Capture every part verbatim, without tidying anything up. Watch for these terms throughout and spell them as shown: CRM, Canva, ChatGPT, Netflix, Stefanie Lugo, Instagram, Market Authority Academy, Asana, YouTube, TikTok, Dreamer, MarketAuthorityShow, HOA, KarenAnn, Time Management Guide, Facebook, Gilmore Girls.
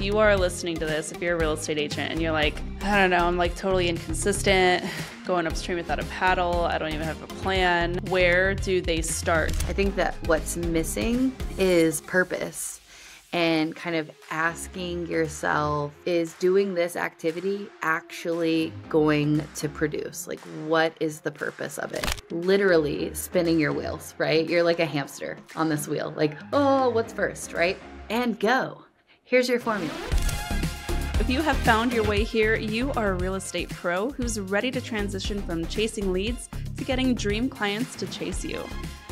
if you are listening to this, if you're a real estate agent and you're like, I don't know, I'm like totally inconsistent, going upstream without a paddle, I don't even have a plan, where do they start? I think that what's missing is purpose and kind of asking yourself, is doing this activity actually going to produce? Like, what is the purpose of it? Literally spinning your wheels, right? You're like a hamster on this wheel, like, oh, what's first, right? And go. Here's your formula. If you have found your way here, you are a real estate pro who's ready to transition from chasing leads to getting dream clients to chase you.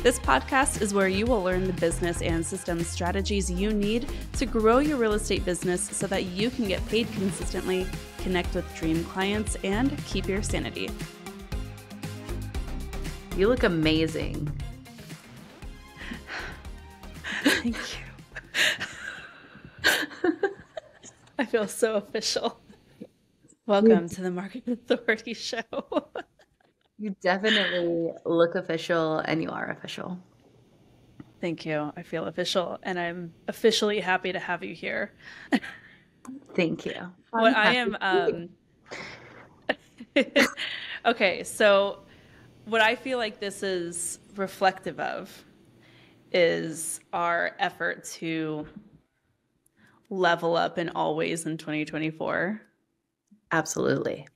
This podcast is where you will learn the business and system strategies you need to grow your real estate business so that you can get paid consistently, connect with dream clients, and keep your sanity. You look amazing. Thank you. I feel so official. Welcome to the Market Authority Show. You definitely look official, and you are official. Thank you. I feel official, and I'm officially happy to have you here. Thank you. I'm what I am. Um... okay. So what I feel like this is reflective of is our effort to level up in all ways in twenty twenty-four. Absolutely.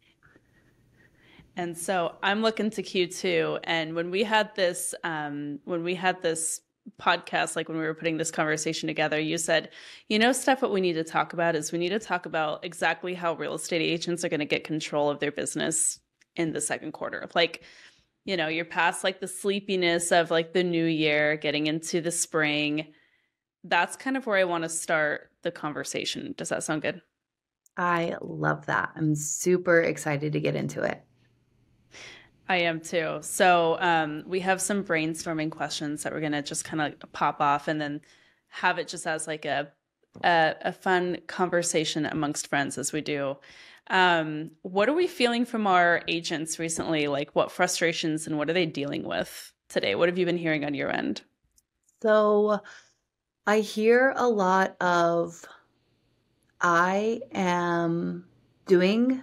And so I'm looking to Q two. And when we had this, um, when we had this podcast, like when we were putting this conversation together, you said, you know, Steph, what we need to talk about is we need to talk about exactly how real estate agents are going to get control of their business in the second quarter. Like, you know, you're past like the sleepiness of like the new year, getting into the spring. That's kind of where I want to start the conversation. Does that sound good? I love that. I'm super excited to get into it. I am too. So um, we have some brainstorming questions that we're going to just kind of like pop off and then have it just as like a, a, a fun conversation amongst friends as we do. Um, what are we feeling from our agents recently? Like, what frustrations and what are they dealing with today? What have you been hearing on your end? So I hear a lot of, I am doing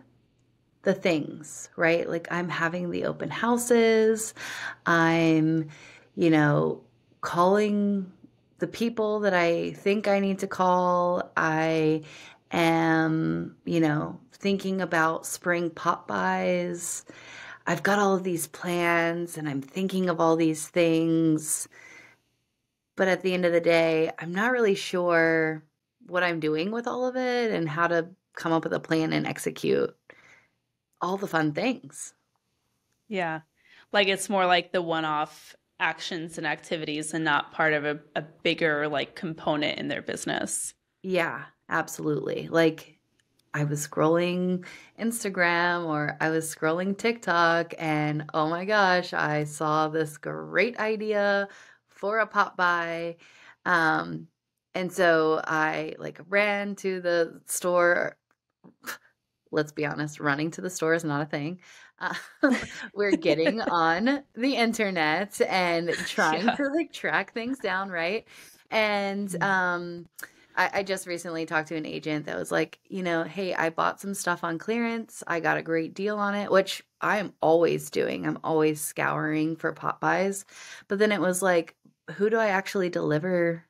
the things, right? Like, I'm having the open houses. I'm, you know, calling the people that I think I need to call. I am, you know, thinking about spring pop buys. I've got all of these plans and I'm thinking of all these things. But at the end of the day, I'm not really sure what I'm doing with all of it and how to come up with a plan and execute all the fun things. Yeah. Like, it's more like the one-off actions and activities and not part of a, a bigger like component in their business. Yeah, absolutely. Like, I was scrolling Instagram or I was scrolling TikTok and oh my gosh, I saw this great idea for a pop by. Um, and so I like ran to the store. Let's be honest, running to the store is not a thing. Uh, we're getting on the internet and trying yeah. to like track things down, right? And um, I, I just recently talked to an agent that was like, you know, hey, I bought some stuff on clearance. I got a great deal on it, which I am always doing. I'm always scouring for pop buys. But then it was like, who do I actually deliver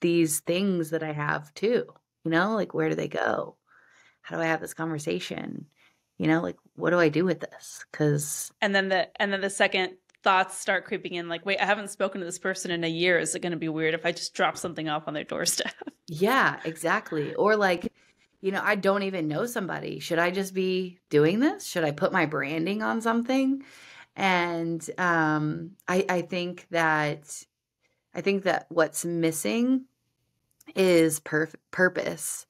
these things that I have to? You know, like, where do they go? How do I have this conversation? You know, like, what do I do with this? Cause and then the, and then the second thoughts start creeping in. Like, wait, I haven't spoken to this person in a year. Is it going to be weird if I just drop something off on their doorstep? Yeah, exactly. Or like, you know, I don't even know somebody. Should I just be doing this? Should I put my branding on something? And, um, I, I think that, I think that what's missing is perf- purpose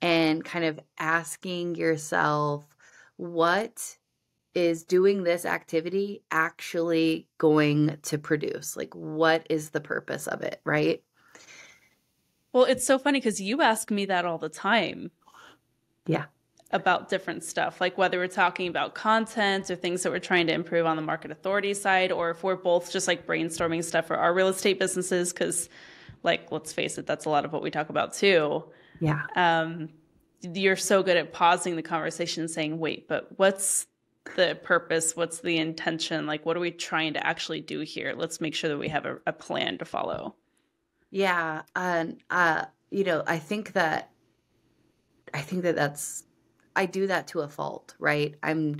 and kind of asking yourself, what is doing this activity actually going to produce? Like, what is the purpose of it, right? Well, it's so funny because you ask me that all the time. Yeah. About different stuff, like whether we're talking about content or things that we're trying to improve on the market authority side, or if we're both just like brainstorming stuff for our real estate businesses, because like, let's face it, that's a lot of what we talk about too. Yeah. Um, you're so good at pausing the conversation and saying, wait, but what's the purpose? What's the intention? Like, what are we trying to actually do here? Let's make sure that we have a, a plan to follow. Yeah. And, uh, you know, I think that, I think that that's, I do that to a fault, right? I'm,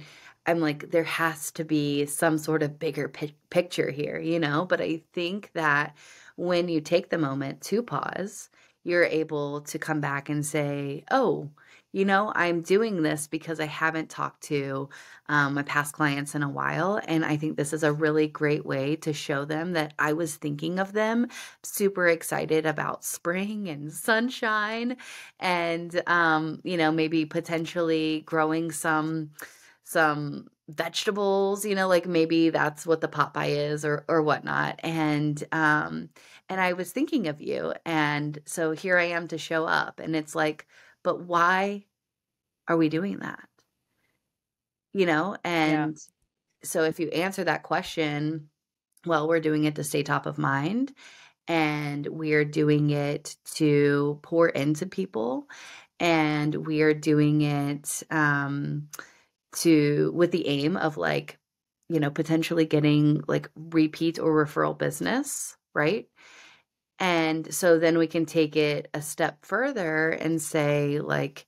I'm like, there has to be some sort of bigger pi- picture here, you know, but I think that when you take the moment to pause, you're able to come back and say, oh, you know, I'm doing this because I haven't talked to um, my past clients in a while. And I think this is a really great way to show them that I was thinking of them, super excited about spring and sunshine and, um, you know, maybe potentially growing some, some vegetables, you know, like maybe that's what the pot pie is or, or whatnot. And, um, and I was thinking of you. And so here I am to show up. And it's like, but why are we doing that? You know? And yeah. So if you answer that question, well, we're doing it to stay top of mind and we're doing it to pour into people and we are doing it, um, to, with the aim of like, you know, potentially getting like repeat or referral business, right? And so then we can take it a step further and say, like,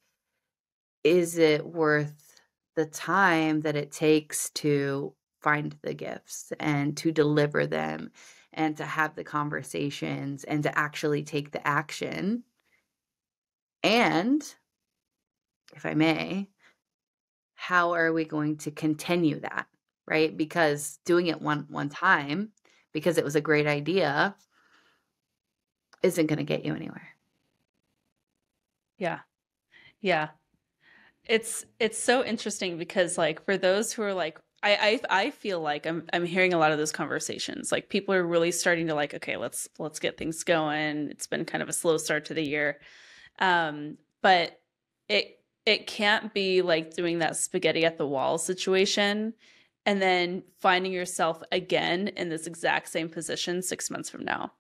is it worth the time that it takes to find the gifts and to deliver them and to have the conversations and to actually take the action? And if I may, how are we going to continue that, right? Because doing it one one time, because it was a great idea, isn't going to get you anywhere. Yeah. Yeah. It's, it's so interesting because like for those who are like, I, I, I feel like I'm, I'm hearing a lot of those conversations. Like people are really starting to like, okay, let's, let's get things going. It's been kind of a slow start to the year. Um, but it, it can't be like doing that spaghetti at the wall situation and then finding yourself again in this exact same position six months from now.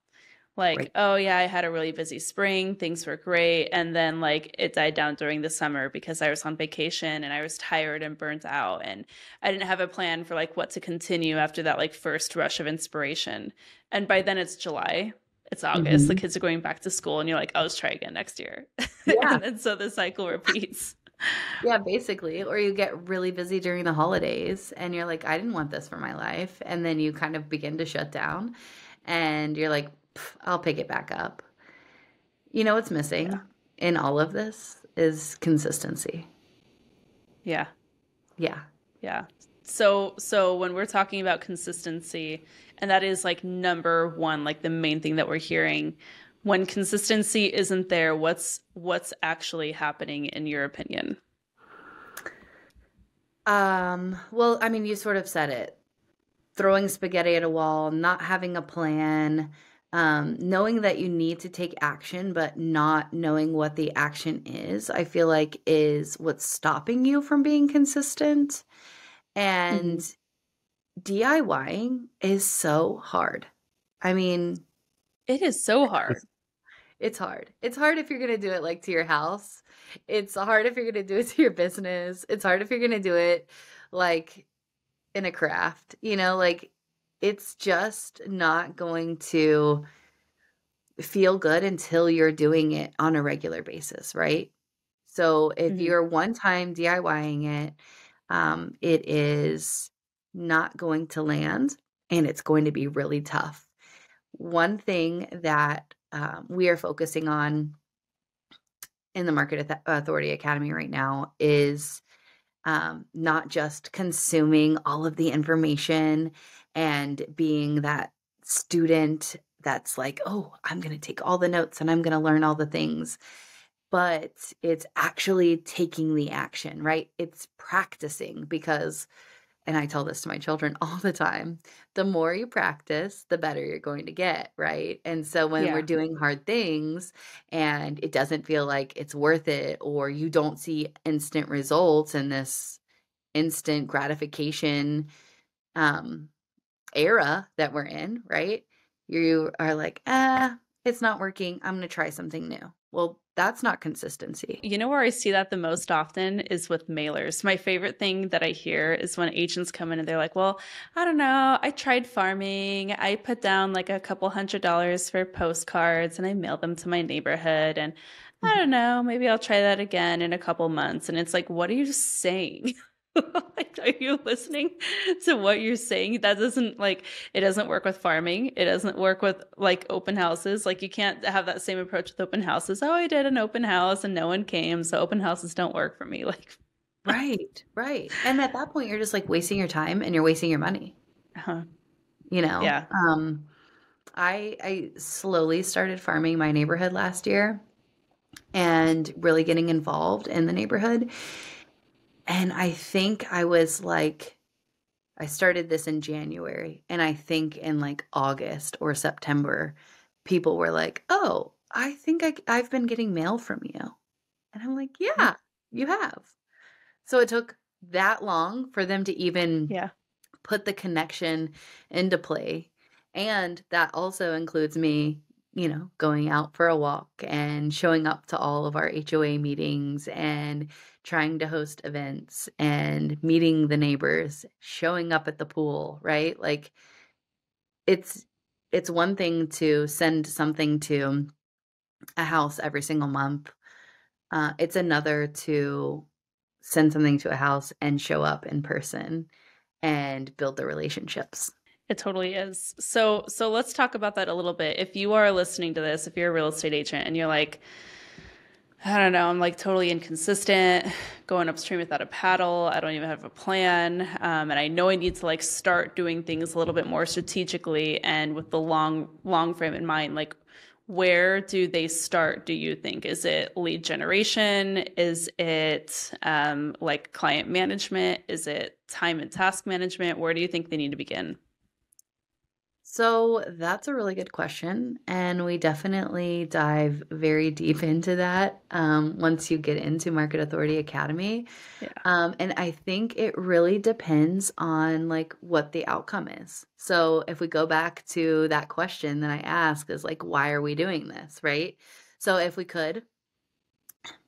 Like, right. Oh yeah, I had a really busy spring. Things were great. And then like it died down during the summer because I was on vacation and I was tired and burnt out. And I didn't have a plan for like what to continue after that, like first rush of inspiration. And by then it's July, it's August, mm-hmm. The kids are going back to school and you're like, oh, let's try again next year. Yeah. And so the cycle repeats. Yeah, basically. Or you get really busy during the holidays and you're like, I didn't want this for my life. And then you kind of begin to shut down and you're like, I'll pick it back up. You know what's missing yeah. in all of this is consistency. Yeah. Yeah. Yeah. So, so when we're talking about consistency, and that is like number one, like the main thing that we're hearing, when consistency isn't there, what's, what's actually happening in your opinion? Um, well, I mean, you sort of said it, throwing spaghetti at a wall, not having a plan, Um, knowing that you need to take action, but not knowing what the action is, I feel like is what's stopping you from being consistent. And mm-hmm. DIYing is so hard. I mean, it is so hard. It's hard. It's hard if you're going to do it like to your house. It's hard if you're going to do it to your business. It's hard if you're going to do it like in a craft, you know, like it's just not going to feel good until you're doing it on a regular basis, right? So if mm-hmm. you're one-time DIYing it, um, it is not going to land and it's going to be really tough. One thing that um, we are focusing on in the Market Authority Academy right now is um, not just consuming all of the information and being that student that's like, oh, I'm going to take all the notes and I'm going to learn all the things. But it's actually taking the action, right? It's practicing because, and I tell this to my children all the time, the more you practice, the better you're going to get, right? And so when yeah. we're doing hard things and it doesn't feel like it's worth it or you don't see instant results and this instant gratification um era that we're in, right? You are like, ah, it's not working. I'm going to try something new. Well, That's not consistency. You know where I see that the most often is with mailers. My favorite thing that I hear is when agents come in and they're like, well, I don't know, I tried farming. I put down like a couple hundred dollars for postcards and I mailed them to my neighborhood. And I don't know, maybe I'll try that again in a couple months. And it's like, what are you saying? Like, are you listening to what you're saying? That doesn't like, it doesn't work with farming. It doesn't work with like open houses. Like you can't have that same approach with open houses. Oh, I did an open house and no one came. So open houses don't work for me. Like, right, right. And at that point, you're just like wasting your time and you're wasting your money, uh-huh. you know? Yeah. Um, I, I slowly started farming my neighborhood last year and really getting involved in the neighborhood. And I think I was like, I started this in January, and I think in like August or September, people were like, oh, I think I, I've been getting mail from you. And I'm like, yeah, you have. So it took that long for them to even yeah. put the connection into play. And that also includes me, you know, going out for a walk and showing up to all of our H O A meetings and trying to host events and meeting the neighbors, showing up at the pool, right? Like it's, it's one thing to send something to a house every single month. Uh, it's another to send something to a house and show up in person and build the relationships. It totally is. So, so let's talk about that a little bit. If you are listening to this, if you're a real estate agent and you're like, I don't know, I'm like totally inconsistent, going upstream without a paddle. I don't even have a plan. Um, and I know I need to like start doing things a little bit more strategically and with the long, long frame in mind, like where do they start? Do you think? Is it lead generation? Is it um, like client management? Is it time and task management? Where do you think they need to begin? So that's a really good question. And we definitely dive very deep into that um, once you get into Market Authority Academy. Yeah. Um, and I think it really depends on like what the outcome is. So if we go back to that question that I asked is like, why are we doing this? Right. So if we could,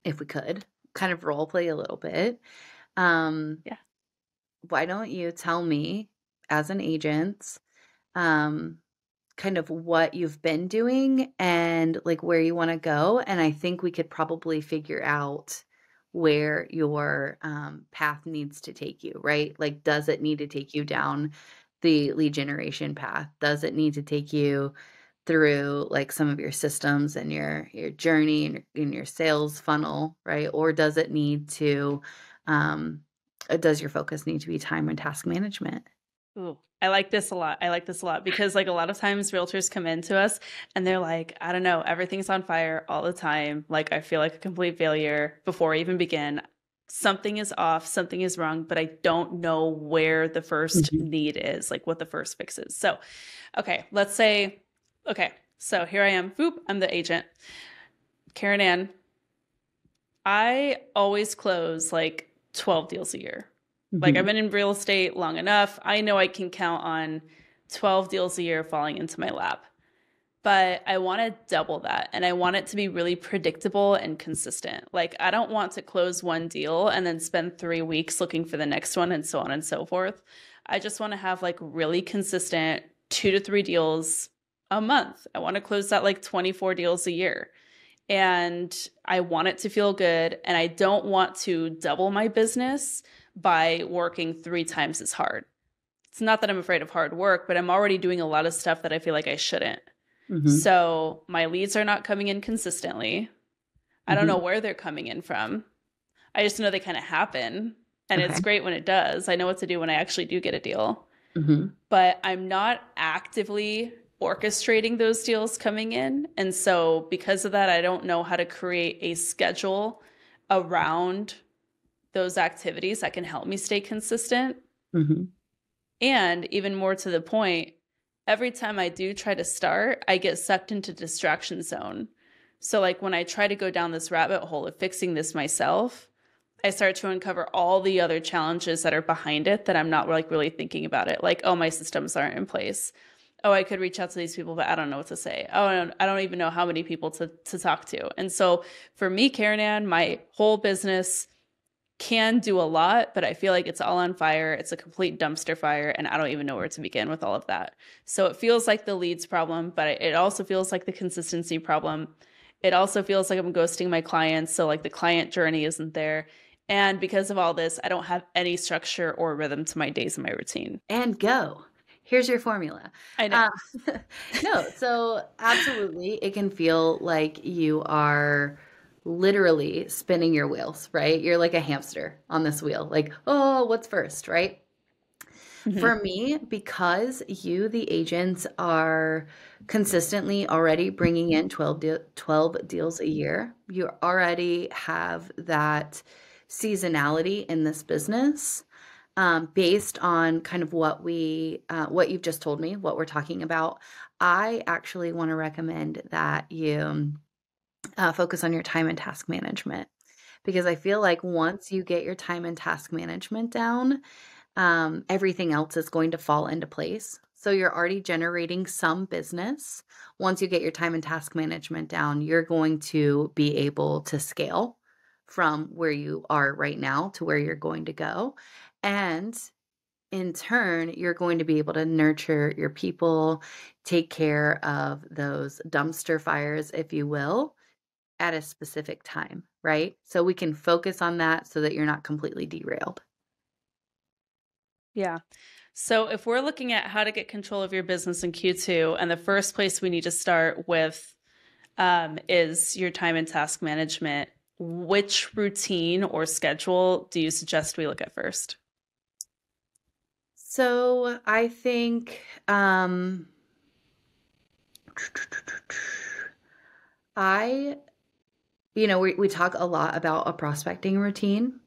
if we could kind of role play a little bit. Um, yeah. Why don't you tell me as an agent, um, kind of what you've been doing and like where you want to go. And I think we could probably figure out where your, um, path needs to take you, right? Like, does it need to take you down the lead generation path? Does it need to take you through like some of your systems and your, your journey and your, and your sales funnel, right? Or does it need to, um, does your focus need to be time and task management? Ooh, I like this a lot. I like this a lot because like a lot of times realtors come into us and they're like, I don't know, everything's on fire all the time. Like I feel like a complete failure before I even begin. Something is off, something is wrong, but I don't know where the first mm-hmm. need is, like what the first fix is. So, okay, let's say, okay, so here I am, boop, I'm the agent. KarenAnn, I always close like twelve deals a year. Like I've been in real estate long enough. I know I can count on twelve deals a year falling into my lap, but I want to double that. And I want it to be really predictable and consistent. Like I don't want to close one deal and then spend three weeks looking for the next one and so on and so forth. I just want to have like really consistent two to three deals a month. I want to close that like twenty-four deals a year. And I want it to feel good. And I don't want to double my business by working three times as hard. It's not that I'm afraid of hard work, but I'm already doing a lot of stuff that I feel like I shouldn't. Mm-hmm. So my leads are not coming in consistently. Mm-hmm. I don't know where they're coming in from. I just know they kind of happen and okay. It's great when it does. I know what to do when I actually do get a deal, mm-hmm. but I'm not actively orchestrating those deals coming in. And so because of that, I don't know how to create a schedule around those activities that can help me stay consistent. Mm-hmm. And even more to the point, every time I do try to start, I get sucked into distraction zone. So like when I try to go down this rabbit hole of fixing this myself, I start to uncover all the other challenges that are behind it that I'm not like really thinking about it. Like, oh, my systems aren't in place. oh, I could reach out to these people, but I don't know what to say. Oh, I don't, I don't even know how many people to, to talk to. And so for me, KarenAnn, my whole business can do a lot, but I feel like it's all on fire. It's a complete dumpster fire, and I don't even know where to begin with all of that. So it feels like the leads problem, but it also feels like the consistency problem. It also feels like I'm ghosting my clients. So like the client journey isn't there. And because of all this, I don't have any structure or rhythm to my days and my routine. And go. Here's your formula. I know. Uh, no, so absolutely. It can feel like you are literally spinning your wheels, right? You're like a hamster on this wheel. Like, oh, what's first, right? Mm-hmm. For me, because you, the agents, are consistently already bringing in twelve, de- twelve deals a year, you already have that seasonality in this business um, based on kind of what we, uh, what you've just told me, what we're talking about. I actually want to recommend that you uh, focus on your time and task management, because I feel like once you get your time and task management down, um, everything else is going to fall into place. So you're already generating some business. Once you get your time and task management down, you're going to be able to scale from where you are right now to where you're going to go. And in turn, you're going to be able to nurture your people, take care of those dumpster fires, if you will, at a specific time, right? So we can focus on that so that you're not completely derailed. Yeah. So if we're looking at how to get control of your business in Q two, and the first place we need to start with um, is your time and task management, which routine or schedule do you suggest we look at first? So I think um, I, you know, we, we talk a lot about a prospecting routine,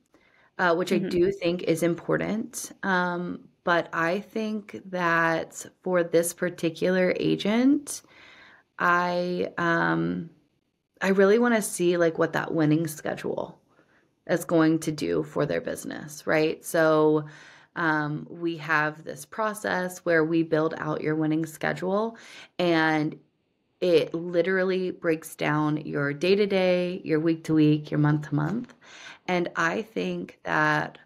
uh, which mm-hmm. I do think is important. Um, but I think that for this particular agent, I, um, I really want to see like what that winning schedule is going to do for their business, right? So um, we have this process where we build out your winning schedule, and it literally breaks down your day-to-day, your week-to-week, your month-to-month. And I think that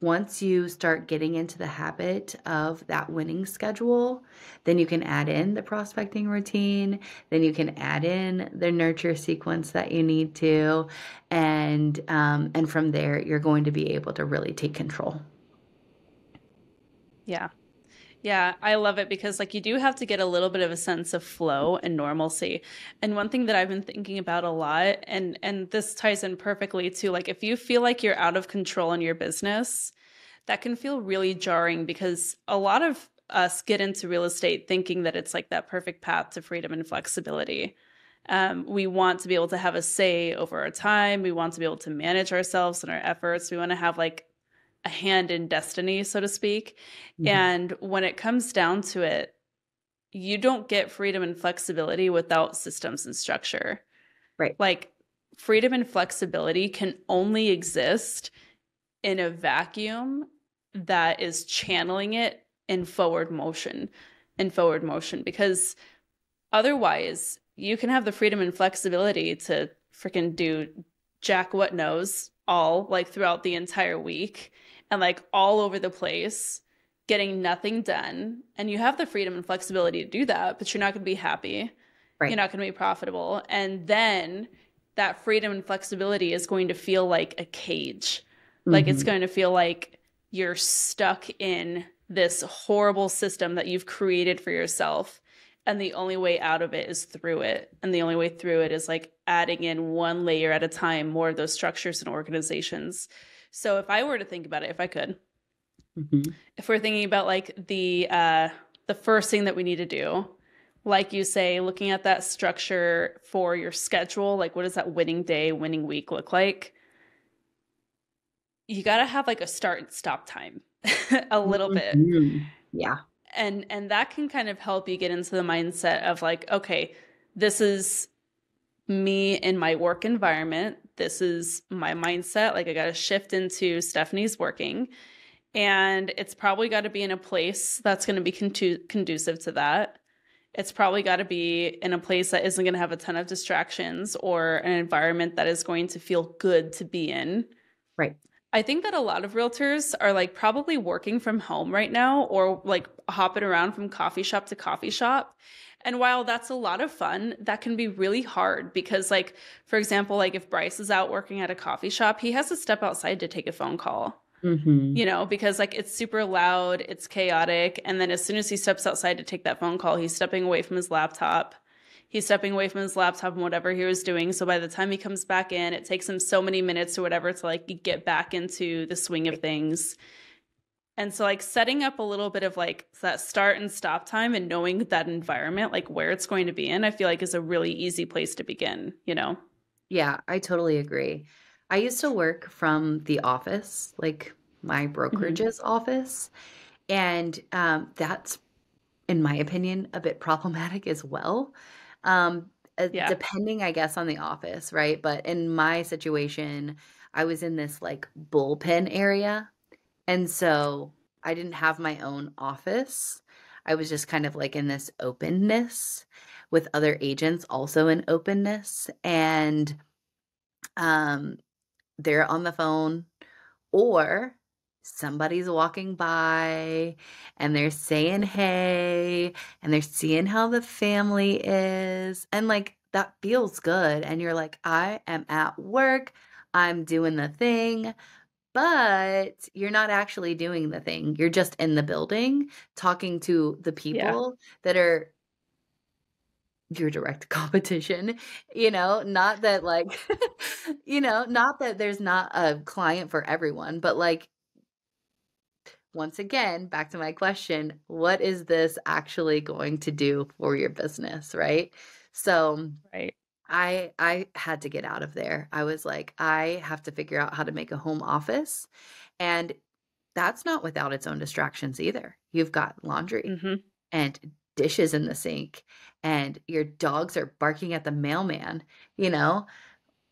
once you start getting into the habit of that winning schedule, then you can add in the prospecting routine, then you can add in the nurture sequence that you need to, and um, and from there, you're going to be able to really take control. Yeah. Yeah, I love it, because like you do have to get a little bit of a sense of flow and normalcy. And one thing that I've been thinking about a lot, and and this ties in perfectly to like if you feel like you're out of control in your business, that can feel really jarring, because a lot of us get into real estate thinking that it's like that perfect path to freedom and flexibility. Um, we want to be able to have a say over our time. We want to be able to manage ourselves and our efforts. We want to have like a hand in destiny, so to speak. Mm-hmm. And when it comes down to it, you don't get freedom and flexibility without systems and structure. Right. Like freedom and flexibility can only exist in a vacuum that is channeling it in forward motion, in forward motion, because otherwise you can have the freedom and flexibility to freaking do jack what knows all like throughout the entire week and like all over the place, getting nothing done. And you have the freedom and flexibility to do that, but you're not going to be happy. Right. You're not going to be profitable. And then that freedom and flexibility is going to feel like a cage. Mm-hmm. Like it's going to feel like you're stuck in this horrible system that you've created for yourself. And the only way out of it is through it. And the only way through it is like adding in one layer at a time, more of those structures and organizations. So if I were to think about it, if I could, mm-hmm. if we're thinking about like the, uh, the first thing that we need to do, like you say, looking at that structure for your schedule, like what does that winning day, winning week look like? You got to have like a start and stop time a little mm-hmm. bit. Yeah. And and that can kind of help you get into the mindset of like, okay, this is me in my work environment. This is my mindset. Like I got to shift into Stephanie's working. And it's probably got to be in a place that's going to be condu- conducive to that. It's probably got to be in a place that isn't going to have a ton of distractions, or an environment that is going to feel good to be in. Right. I think that a lot of realtors are like probably working from home right now, or like hopping around from coffee shop to coffee shop. And while that's a lot of fun, that can be really hard because, like, for example, like if Bryce is out working at a coffee shop, he has to step outside to take a phone call. Mm-hmm. You know, because like it's super loud, it's chaotic. And then as soon as he steps outside to take that phone call, he's stepping away from his laptop. He's stepping away from his laptop and whatever he was doing. So by the time he comes back in, it takes him so many minutes or whatever to like get back into the swing of things. And so like setting up a little bit of like that start and stop time and knowing that environment, like where it's going to be in, I feel like is a really easy place to begin, you know? Yeah, I totally agree. I used to work from the office, like my brokerage's mm-hmm. office. And um, that's, in my opinion, a bit problematic as well. Um, yeah. Depending, I guess, on the office, right? But in my situation, I was in this like bullpen area. And so I didn't have my own office. I was just kind of like in this openness with other agents also in openness. And um, they're on the phone, or somebody's walking by and they're saying, hey, and they're seeing how the family is. And like, that feels good. And you're like, I am at work. I'm doing the thing, but you're not actually doing the thing. You're just in the building talking to the people yeah. that are your direct competition, you know, not that like, you know, not that there's not a client for everyone, but like, once again, back to my question, what is this actually going to do for your business? Right. So right. I, I had to get out of there. I was like, I have to figure out how to make a home office. And that's not without its own distractions either. You've got laundry mm-hmm. and dishes in the sink, and your dogs are barking at the mailman, you know,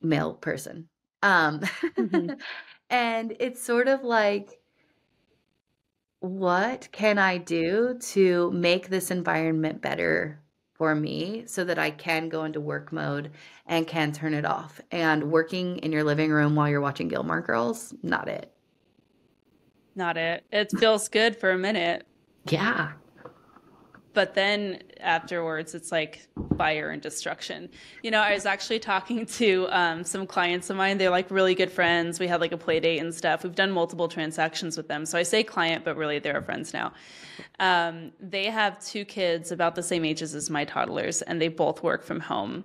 mail person. Um, mm-hmm. And it's sort of like, what can I do to make this environment better for me so that I can go into work mode and can turn it off? And working in your living room while you're watching Gilmore Girls, not it. Not it. It feels good for a minute. Yeah. But then afterwards, it's like fire and destruction. You know, I was actually talking to um, some clients of mine. They're like really good friends. We had like a play date and stuff. We've done multiple transactions with them. So I say client, but really they're our friends now. Um, they have two kids about the same ages as my toddlers, and they both work from home.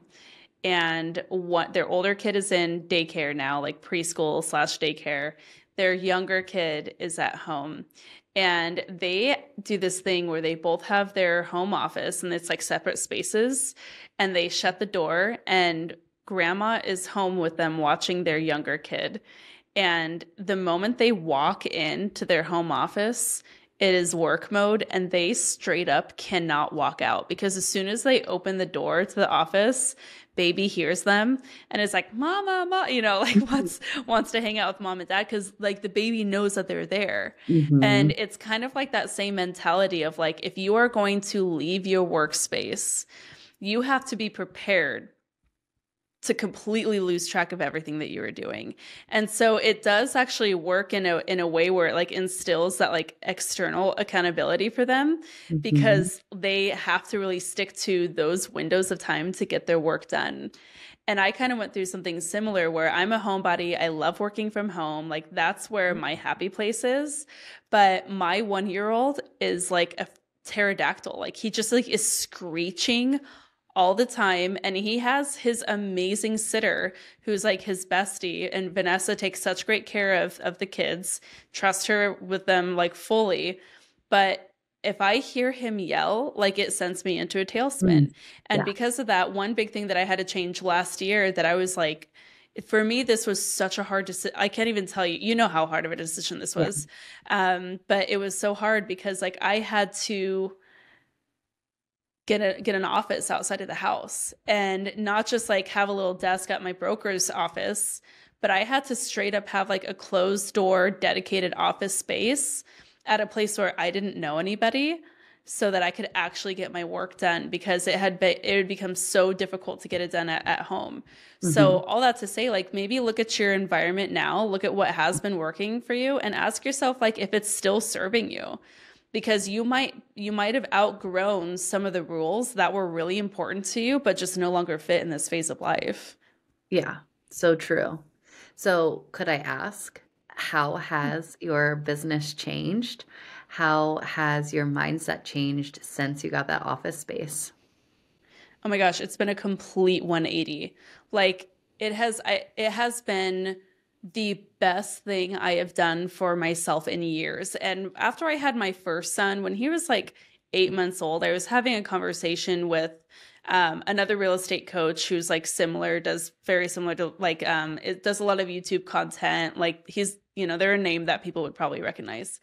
And what their older kid is in daycare now, like preschool slash daycare. Their younger kid is at home. And they do this thing where they both have their home office, and it's like separate spaces, and they shut the door, and grandma is home with them watching their younger kid. And the moment they walk into their home office, it is work mode, and they straight up cannot walk out, because as soon as they open the door to the office, baby hears them and is like, mama, mama, you know, like wants, wants to hang out with mom and dad. Cause like the baby knows that they're there. Mm-hmm. And it's kind of like that same mentality of like, if you are going to leave your workspace, you have to be prepared to completely lose track of everything that you were doing. And so it does actually work in a in a way where it like instills that like external accountability for them, mm-hmm. because they have to really stick to those windows of time to get their work done. And I kind of went through something similar where I'm a homebody. I love working from home. Like that's where my happy place is. But my one-year-old is like a pterodactyl. Like he just like is screeching all the time. And he has his amazing sitter who's like his bestie, and Vanessa takes such great care of, of the kids, trust her with them like fully. But if I hear him yell, like it sends me into a tailspin. Mm, and yeah. because of that, one big thing that I had to change last year that I was like, for me, this was such a hard decision. I can't even tell you, you know how hard of a decision this was. Yeah. Um, but it was so hard because like I had to get a, get an office outside of the house, and not just like have a little desk at my broker's office, but I had to straight up have like a closed door dedicated office space at a place where I didn't know anybody so that I could actually get my work done, because it had been, it had become so difficult to get it done at, at home. Mm-hmm. So all that to say, like, maybe look at your environment now, look at what has been working for you, and ask yourself like if it's still serving you, because you might, you might have outgrown some of the rules that were really important to you, but just no longer fit in this phase of life. Yeah. So true. So could I ask, how has your business changed? How has your mindset changed since you got that office space? Oh my gosh, it's been a complete one eighty. Like it has, I, it has been the best thing I have done for myself in years. And after I had my first son, when he was like eight months old, I was having a conversation with um, another real estate coach who's like similar, does very similar to like, um, it does a lot of YouTube content. Like he's, you know, they're a name that people would probably recognize.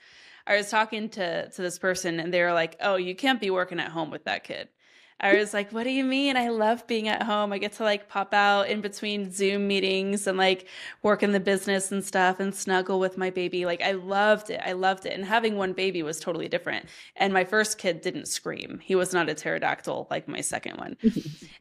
I was talking to, to this person and they were like, oh, you can't be working at home with that kid. I was like, what do you mean? I love being at home. I get to like pop out in between Zoom meetings and like work in the business and stuff and snuggle with my baby. Like I loved it. I loved it. And having one baby was totally different. And my first kid didn't scream. He was not a pterodactyl like my second one.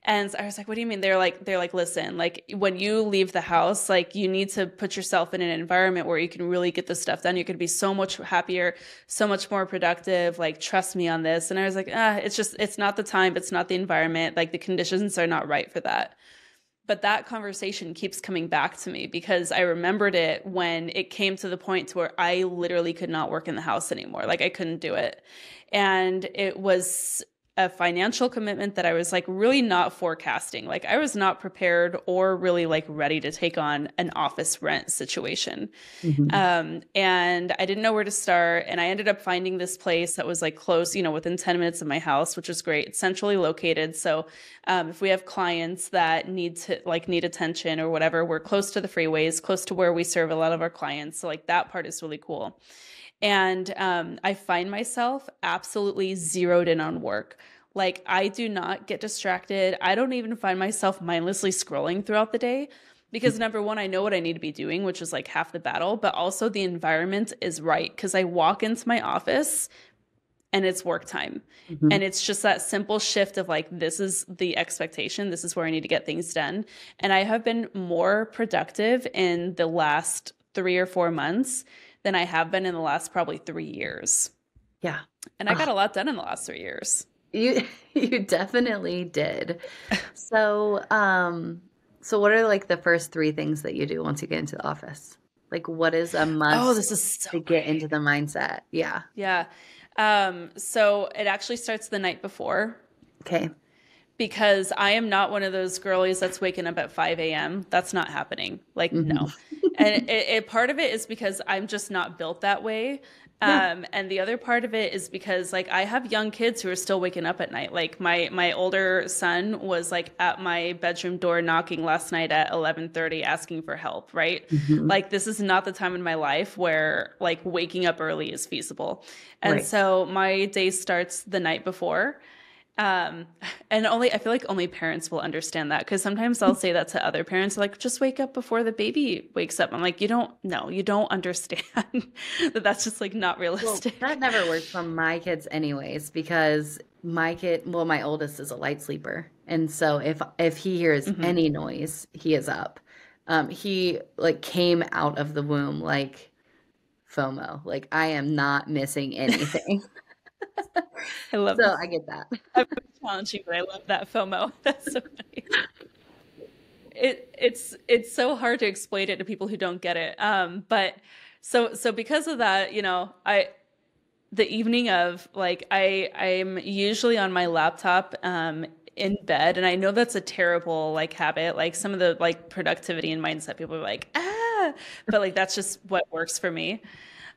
And I was like, what do you mean? They're like, they're like, listen, like when you leave the house, like you need to put yourself in an environment where you can really get this stuff done. You're going to be so much happier, so much more productive. Like, trust me on this. And I was like, ah, it's just, it's not the time. It's It's not the environment, like the conditions are not right for that. But that conversation keeps coming back to me because I remembered it when it came to the point to where I literally could not work in the house anymore. Like I couldn't do it. And it was a financial commitment that I was like really not forecasting. Like I was not prepared or really like ready to take on an office rent situation. Mm-hmm. Um, and I didn't know where to start. And I ended up finding this place that was like close, you know, within ten minutes of my house, which was great. It's centrally located. So um, if we have clients that need to like need attention or whatever, we're close to the freeways, close to where we serve a lot of our clients. So like that part is really cool. And um, I find myself absolutely zeroed in on work. Like I do not get distracted. I don't even find myself mindlessly scrolling throughout the day because number one, I know what I need to be doing, which is like half the battle, but also the environment is right. Cause I walk into my office and it's work time. Mm-hmm. And it's just that simple shift of like, this is the expectation. This is where I need to get things done. And I have been more productive in the last three or four months than I have been in the last probably three years. Yeah. And I got oh. a lot done in the last three years. You, you definitely did. So, um, so what are like the first three things that you do once you get into the office? Like what is a must oh, this is so to get great. into the mindset? Yeah. Yeah. Um, so it actually starts the night before. Okay. Because I am not one of those girlies that's waking up at five a m That's not happening. Like, mm-hmm. no. And it, it, part of it is because I'm just not built that way. Um, yeah. And the other part of it is because like I have young kids who are still waking up at night. Like my, my older son was like at my bedroom door knocking last night at eleven thirty asking for help. Right. Mm-hmm. Like this is not the time in my life where like waking up early is feasible. And right. so my day starts the night before. Um, and only, I feel like only parents will understand that. Cause sometimes I'll say that to other parents, they're like, just wake up before the baby wakes up. I'm like, you don't know, you don't understand that that's just like not realistic. Well, that never worked for my kids anyways, because my kid, well, my oldest is a light sleeper. And so if, if he hears mm-hmm. any noise, he is up. Um, he like came out of the womb, like FOMO, like I am not missing anything. I love so that. I get that. I'm challenging, but I love that FOMO. That's so funny. It it's it's so hard to explain it to people who don't get it. Um, but so so because of that, you know, I the evening of like I I'm usually on my laptop um in bed, and I know that's a terrible like habit. Like some of the like productivity and mindset people are like ah, but like that's just what works for me.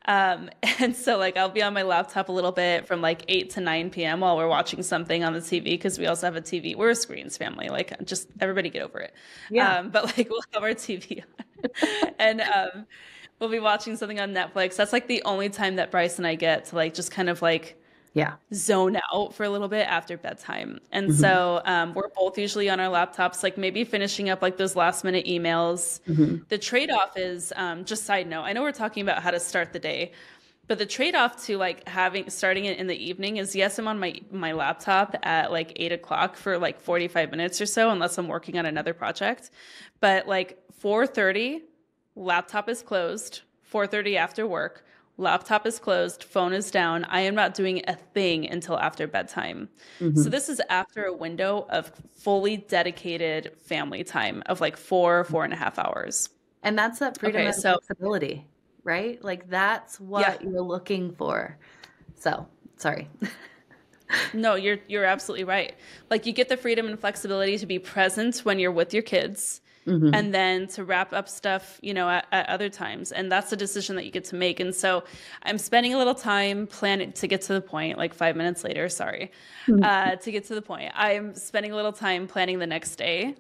Um, and so like, I'll be on my laptop a little bit from like eight to nine p m while we're watching something on the T V. Cause we also have a T V. We're a screens family. Like just everybody get over it. Yeah. Um, but like we'll have our T V on and, um, we'll be watching something on Netflix. That's like the only time that Bryce and I get to like, just kind of like yeah, zone out for a little bit after bedtime. And mm-hmm. so um, we're both usually on our laptops, like maybe finishing up like those last minute emails. Mm-hmm. The trade-off is um, just side note. I know we're talking about how to start the day, but the trade-off to like having starting it in the evening is yes, I'm on my, my laptop at like eight o'clock for like forty-five minutes or so, unless I'm working on another project, but like four thirty laptop is closed, four thirty after work. Laptop is closed, phone is down. I am not doing a thing until after bedtime. Mm-hmm. So this is after a window of fully dedicated family time of like four, four and a half hours. And that's that freedom okay, and so, flexibility, right? Like that's what yeah. you're looking for. So sorry. No, you're, you're absolutely right. Like you get the freedom and flexibility to be present when you're with your kids. Mm-hmm. And then to wrap up stuff, you know, at, at other times. And that's a decision that you get to make. And so I'm spending a little time planning to get to the point, like five minutes later, sorry, mm-hmm. uh, to get to the point. I'm spending a little time planning the next day.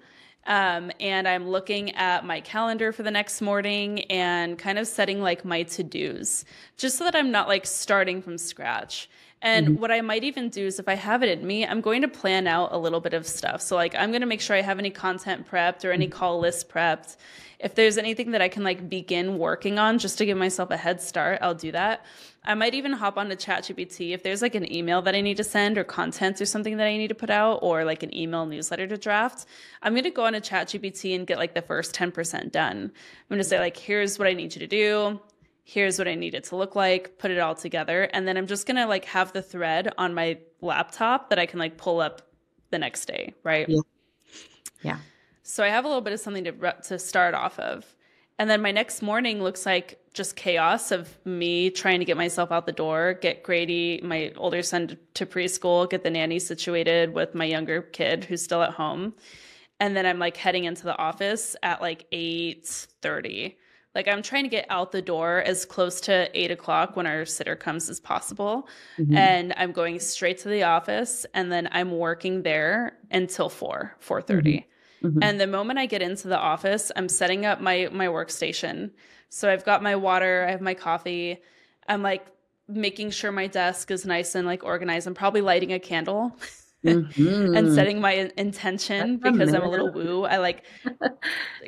Um, and I'm looking at my calendar for the next morning and kind of setting like my to-dos just so that I'm not like starting from scratch. And mm-hmm. what I might even do is if I have it in me, I'm going to plan out a little bit of stuff. So like, I'm going to make sure I have any content prepped or any call list prepped. If there's anything that I can like begin working on just to give myself a head start, I'll do that. I might even hop onto ChatGPT if there's like an email that I need to send or content or something that I need to put out or like an email newsletter to draft. I'm going to go on to ChatGPT and get like the first ten percent done. I'm going to say like, here's what I need you to do. Here's what I need it to look like, put it all together. And then I'm just going to like have the thread on my laptop that I can like pull up the next day. Right. Yeah. yeah. So I have a little bit of something to to start off of. And then my next morning looks like just chaos of me trying to get myself out the door, get Grady, my older son, to preschool, get the nanny situated with my younger kid who's still at home. And then I'm like heading into the office at like eight thirty. Like I'm trying to get out the door as close to eight o'clock when our sitter comes as possible. Mm-hmm. And I'm going straight to the office and then I'm working there until four, four thirty. Mm-hmm. And the moment I get into the office, I'm setting up my, my workstation. So I've got my water, I have my coffee. I'm like making sure my desk is nice and like organized. I'm probably lighting a candle. Mm-hmm. And setting my intention That's because amazing. I'm a little woo. I like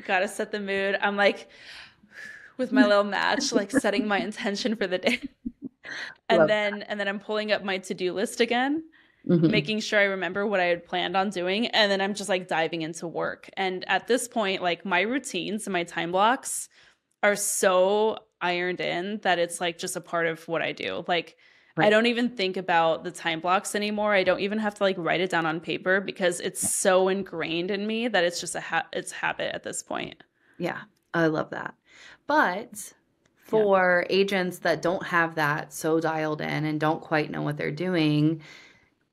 got to set the mood. I'm like, with my little match, like setting my intention for the day. And Love then, that. and then I'm pulling up my to-do list again, mm-hmm. making sure I remember what I had planned on doing. And then I'm just like diving into work. And at this point, like my routines and my time blocks are so ironed in that it's like just a part of what I do. Like right. I don't even think about the time blocks anymore. I don't even have to like write it down on paper because it's so ingrained in me that it's just a ha- it's habit at this point. Yeah. I love that. But for yeah. agents that don't have that so dialed in and don't quite know what they're doing,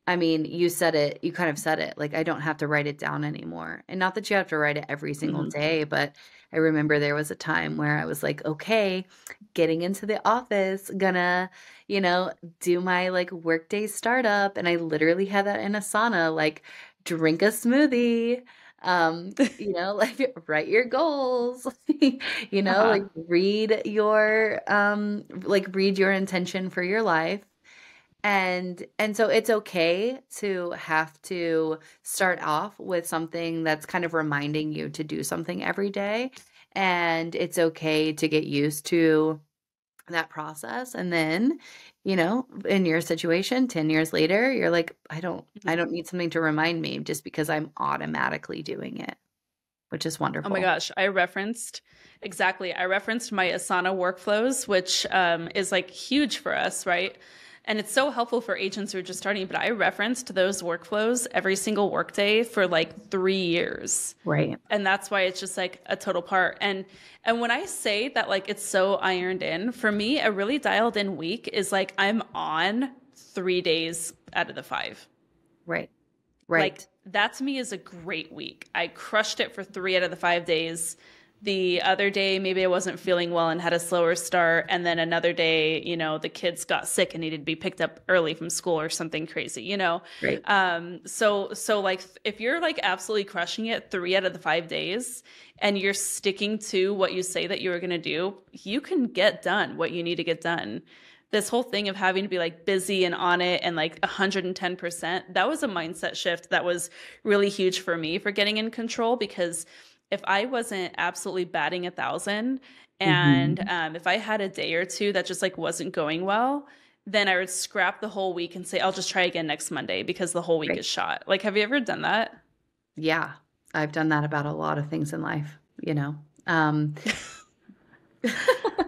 I mean, you said it, you kind of said it, like, I don't have to write it down anymore. And not that you have to write it every single mm-hmm. day, but I remember there was a time where I was like, okay, getting into the office, gonna, you know, do my like workday startup. And I literally had that in Asana, like drink a smoothie. Um, you know, like write your goals, you know, uh-huh. like read your, um, like read your intention for your life. And, and so it's okay to have to start off with something that's kind of reminding you to do something every day. And it's okay to get used to that process. And then, you know, in your situation, ten years later, you're like, I don't, I don't need something to remind me just because I'm automatically doing it, which is wonderful. Oh my gosh. I referenced, exactly. I referenced my Asana workflows, which um, is like huge for us. Right. And it's so helpful for agents who are just starting, but I referenced those workflows every single workday for like three years. Right. And that's why it's just like a total part. And, and when I say that, like, it's so ironed in for me, a really dialed in week is like, I'm on three days out of the five. Right. Right. Like that to me is a great week. I crushed it for three out of the five days. The other day, maybe I wasn't feeling well and had a slower start. And then another day, you know, the kids got sick and needed to be picked up early from school or something crazy, you know? Right. Um, so, so like if you're like absolutely crushing it three out of the five days and you're sticking to what you say that you were going to do, you can get done what you need to get done. this whole thing of having to be like busy and on it and like one hundred ten percent, that was a mindset shift that was really huge for me for getting in control, because if I wasn't absolutely batting a thousand and mm-hmm. um, if I had a day or two that just like wasn't going well, then I would scrap the whole week and say, I'll just try again next Monday because the whole week right. is shot. Like, have you ever done that? Yeah, I've done that about a lot of things in life, you know? Um,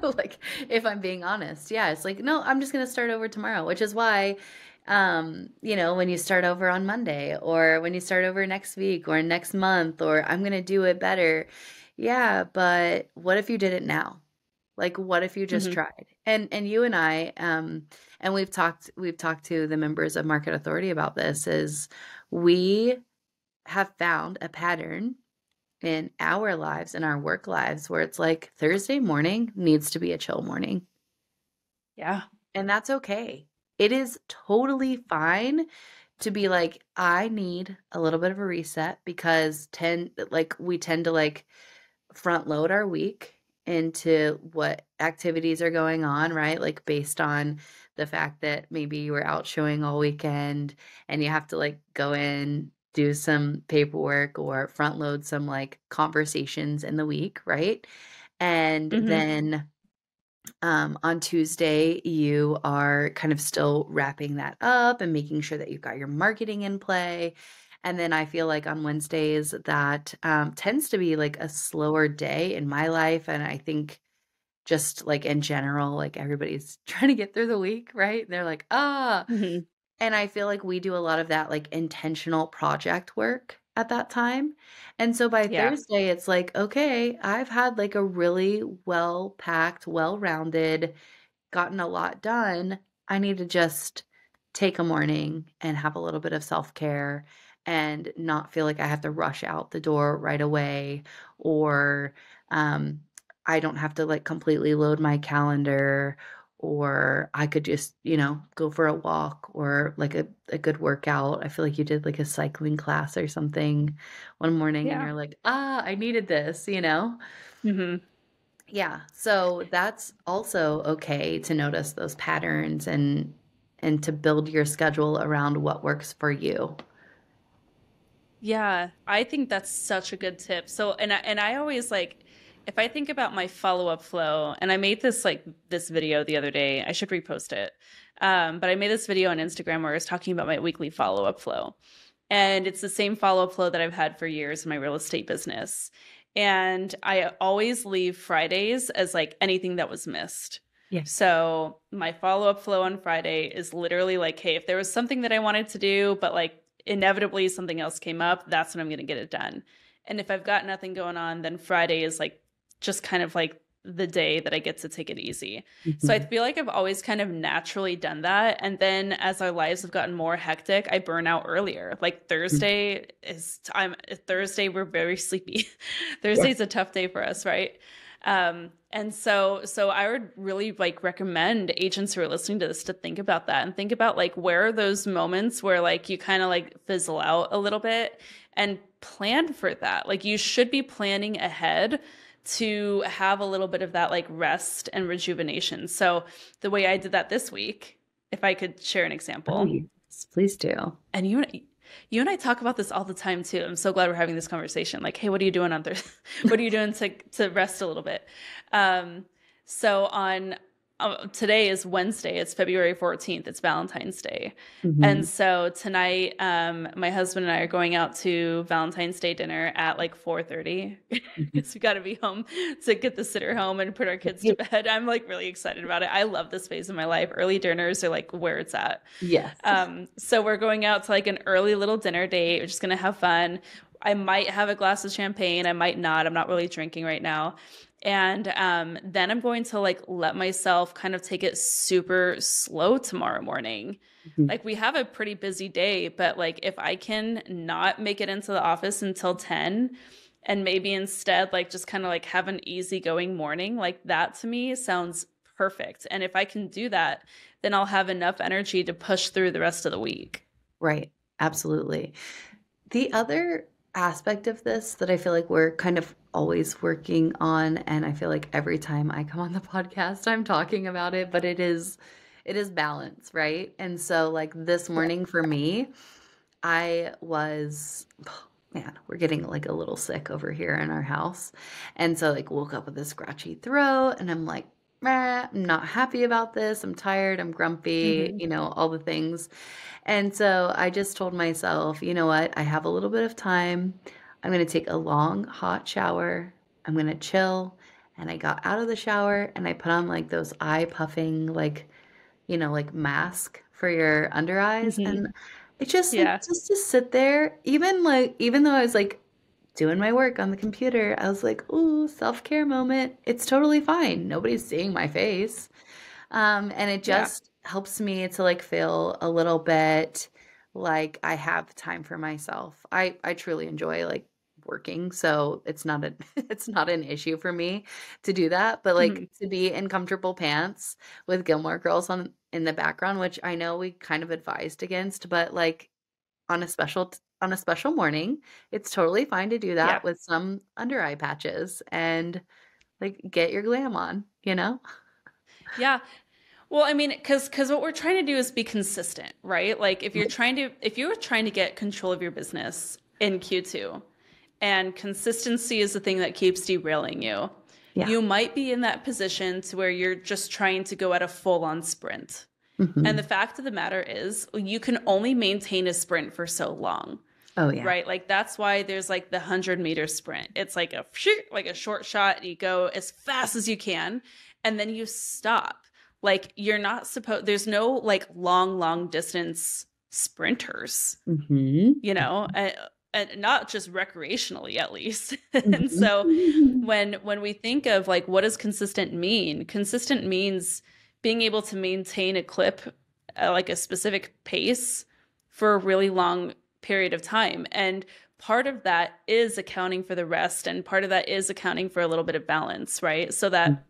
like if I'm being honest, yeah, it's like, no, I'm just going to start over tomorrow, which is why, um, you know, when you start over on Monday or when you start over next week or next month, or I'm going to do it better. Yeah. But what if you did it now? Like, what if you just mm-hmm. tried? And, and you and I, um, and we've talked, we've talked to the members of Market Authority about this, is we have found a pattern in our lives, in our work lives, where it's like Thursday morning needs to be a chill morning. Yeah. And that's okay. It is totally fine to be like, I need a little bit of a reset, because ten, like we tend to like front load our week into what activities are going on, right? Like based on the fact that maybe you were out showing all weekend and you have to like go in, do some paperwork or front load some like conversations in the week, right? And mm-hmm. then um, on Tuesday, you are kind of still wrapping that up and making sure that you've got your marketing in play. And then I feel like on Wednesdays, that um, tends to be like a slower day in my life. And I think just like in general, like everybody's trying to get through the week, right? And they're like, ah. Mm-hmm. And I feel like we do a lot of that like intentional project work at that time. And so by yeah. Thursday, it's like, okay, I've had like a really well-packed, well-rounded, gotten a lot done. I need to just take a morning and have a little bit of self-care and not feel like I have to rush out the door right away, or um, I don't have to like completely load my calendar, or I could just, you know, go for a walk or like a, a good workout. I feel like you did like a cycling class or something one morning yeah. and you're like, ah, I needed this, you know? Mm-hmm. Yeah. So that's also okay to notice those patterns and, and to build your schedule around what works for you. Yeah, I think that's such a good tip. So, and I, and I always like, if I think about my follow-up flow, and I made this like this video the other day, I should repost it. Um, but I made this video on Instagram where I was talking about my weekly follow-up flow. And it's the same follow-up flow that I've had for years in my real estate business. And I always leave Fridays as like anything that was missed. Yeah. So my follow-up flow on Friday is literally like, hey, if there was something that I wanted to do, but like inevitably something else came up, that's when I'm going to get it done. And if I've got nothing going on, then Friday is like just kind of like the day that I get to take it easy. Mm-hmm. So I feel like I've always kind of naturally done that. And then as our lives have gotten more hectic, I burn out earlier. Like Thursday mm-hmm. is I'm Thursday. We're very sleepy. Thursday's yeah. a tough day for us. Right. Um, and so, so I would really like recommend agents who are listening to this to think about that and think about like, where are those moments where like you kind of like fizzle out a little bit, and plan for that. Like you should be planning ahead to have a little bit of that like rest and rejuvenation. So the way I did that this week, if I could share an example. Please, please do. And you and I, you and I talk about this all the time too. I'm so glad we're having this conversation. Like, hey, what are you doing on Thursday? What are you doing to, to rest a little bit? Um, so on uh, today is Wednesday. It's February fourteenth. It's Valentine's Day. Mm-hmm. And so tonight, um, my husband and I are going out to Valentine's Day dinner at like four thirty because we got to be home to get the sitter home and put our kids to bed. I'm like really excited about it. I love this phase of my life. Early dinners are like where it's at. Yes. Um, so we're going out to like an early little dinner date. We're just going to have fun. I might have a glass of champagne. I might not. I'm not really drinking right now. And um, then I'm going to like let myself kind of take it super slow tomorrow morning. Mm-hmm. Like we have a pretty busy day, but like if I can not make it into the office until ten and maybe instead like just kind of like have an easygoing morning, like that to me sounds perfect. And if I can do that, then I'll have enough energy to push through the rest of the week. Right. Absolutely. The other aspect of this that I feel like we're kind of always working on, and I feel like every time I come on the podcast, I'm talking about it, but it is, it is balance, right? And so like this morning for me, I was, oh, man, we're getting like a little sick over here in our house. And so like woke up with a scratchy throat and I'm like, eh, I'm not happy about this. I'm tired. I'm grumpy, mm-hmm. you know, all the things. And so I just told myself, you know what? I have a little bit of time. I'm going to take a long, hot shower. I'm going to chill. And I got out of the shower and I put on like those eye puffing, like, you know, like mask for your under eyes. Mm-hmm. And it just, yeah. like, just to sit there, even like, even though I was like doing my work on the computer, I was like, ooh, self-care moment. It's totally fine. Nobody's seeing my face. Um, and it just yeah. helps me to like feel a little bit like I have time for myself. I, I truly enjoy like working. So it's not a, it's not an issue for me to do that, but like mm-hmm. to be in comfortable pants with Gilmore Girls on in the background, which I know we kind of advised against, but like on a special, t- on a special morning, it's totally fine to do that yeah. with some under eye patches and like get your glam on, you know? Yeah. Well, I mean, cause, cause what we're trying to do is be consistent, right? Like if you're trying to, if you're trying to get control of your business in Q two, and consistency is the thing that keeps derailing you. Yeah. You might be in that position to where you're just trying to go at a full on sprint. Mm-hmm. And the fact of the matter is you can only maintain a sprint for so long. Oh yeah. Right. Like that's why there's like the hundred meter sprint. It's like a, like a short shot and you go as fast as you can. And then you stop. Like you're not supposed, there's no like long, long distance sprinters, mm-hmm. you know, I, and not just recreationally, at least. And so when, when we think of like, what does consistent mean? Consistent means being able to maintain a clip, uh, like a specific pace for a really long period of time. And part of that is accounting for the rest. And part of that is accounting for a little bit of balance, right? So that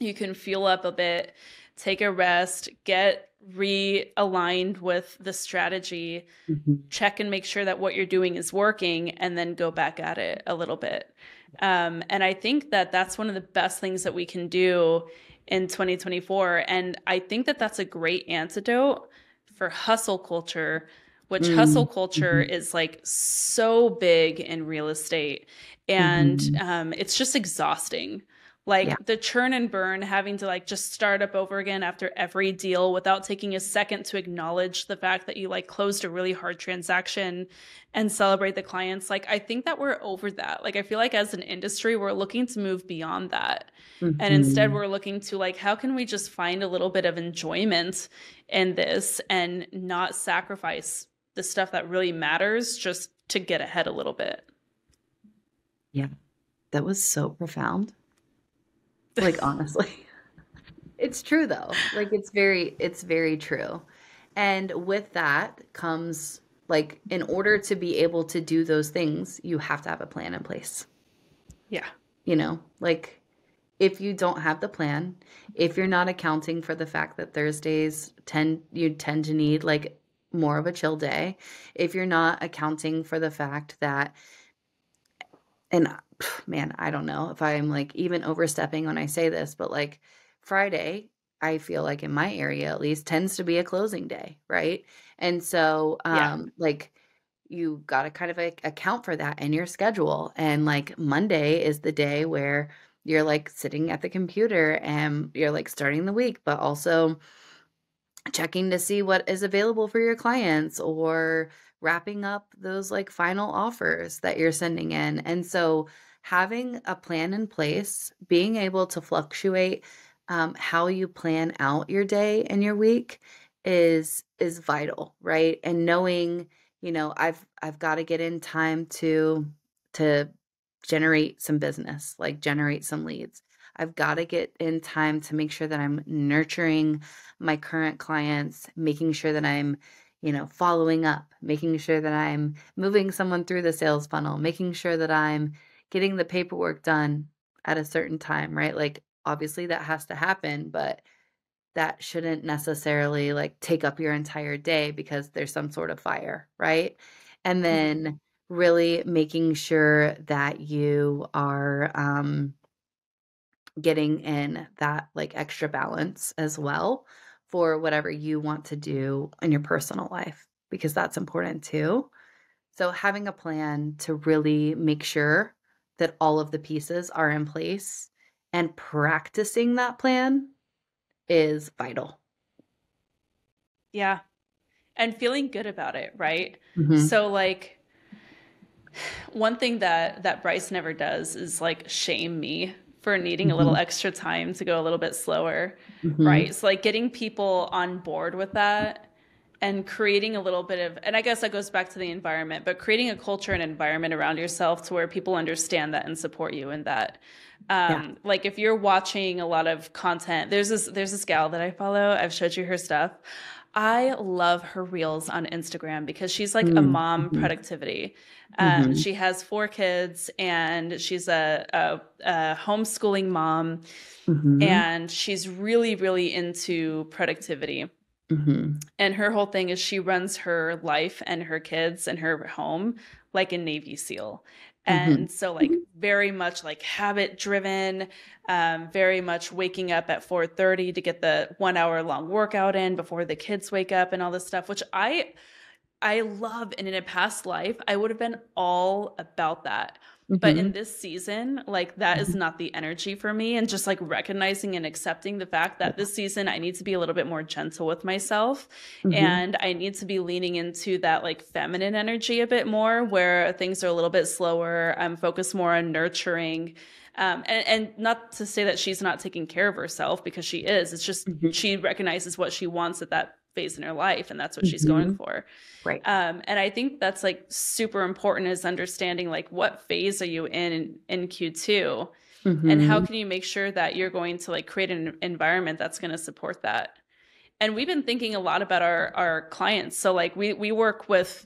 you can fuel up a bit, take a rest, get realigned with the strategy, mm-hmm. check and make sure that what you're doing is working, and then go back at it a little bit. Um, and I think that that's one of the best things that we can do in twenty twenty-four. And I think that that's a great antidote for hustle culture, which mm. hustle culture mm-hmm. is like so big in real estate. And mm-hmm. um, it's just exhausting. Like yeah. the churn and burn, having to like just start up over again after every deal without taking a second to acknowledge the fact that you like closed a really hard transaction and celebrate the clients. Like, I think that we're over that. Like, I feel like as an industry, we're looking to move beyond that. Mm-hmm. And instead we're looking to like, how can we just find a little bit of enjoyment in this and not sacrifice the stuff that really matters just to get ahead a little bit? Yeah, that was so profound. Like, honestly, it's true though. Like it's very, it's very true. And with that comes like, in order to be able to do those things, you have to have a plan in place. Yeah. You know, like if you don't have the plan, if you're not accounting for the fact that Thursdays tend, you tend to need like more of a chill day. If you're not accounting for the fact that, and man, I don't know if I'm like even overstepping when I say this, but like Friday, I feel like in my area at least tends to be a closing day, right? And so um, yeah. like you got to kind of like account for that in your schedule. And like Monday is the day where you're like sitting at the computer and you're like starting the week, but also checking to see what is available for your clients or wrapping up those like final offers that you're sending in. And so having a plan in place, being able to fluctuate um, how you plan out your day and your week is, is vital, right? And knowing, you know, I've, I've got to get in time to, to generate some business, like generate some leads. I've got to get in time to make sure that I'm nurturing my current clients, making sure that I'm, you know, following up, making sure that I'm moving someone through the sales funnel, making sure that I'm getting the paperwork done at a certain time, right? Like, obviously that has to happen, but that shouldn't necessarily like take up your entire day because there's some sort of fire, right? And then really making sure that you are, um, getting in that like extra balance as well for whatever you want to do in your personal life, because that's important too. So having a plan to really make sure that all of the pieces are in place and practicing that plan is vital. Yeah. And feeling good about it, right? Mm-hmm. So like one thing that that Bryce never does is like shame me for needing mm-hmm. a little extra time to go a little bit slower, mm-hmm. right? So like getting people on board with that and creating a little bit of, and I guess that goes back to the environment, but creating a culture and environment around yourself to where people understand that and support you in that. Um, yeah. Like if you're watching a lot of content, there's this, there's this gal that I follow. I've showed you her stuff. I love her reels on Instagram because she's like mm. a mom productivity. Um, mm-hmm. She has four kids and she's a, a, a homeschooling mom mm-hmm. and she's really, really into productivity. Mm-hmm. And her whole thing is she runs her life and her kids and her home like a Navy SEAL. And mm-hmm. so like very much like habit driven, um, very much waking up at four thirty to get the one hour long workout in before the kids wake up and all this stuff, which I, I love. And in a past life, I would have been all about that. Mm-hmm. But in this season, like that is not the energy for me. And just like recognizing and accepting the fact that this season, I need to be a little bit more gentle with myself. Mm-hmm. And I need to be leaning into that like feminine energy a bit more, where things are a little bit slower. I'm focused more on nurturing. Um, and, and not to say that she's not taking care of herself, because she is. It's just mm-hmm. she recognizes what she wants at that phase in her life, and that's what mm-hmm. she's going for, right? Um, and I think that's like super important, is understanding like what phase are you in in, in Q two, mm-hmm. and how can you make sure that you're going to like create an environment that's going to support that. And we've been thinking a lot about our our clients. So like we we work with,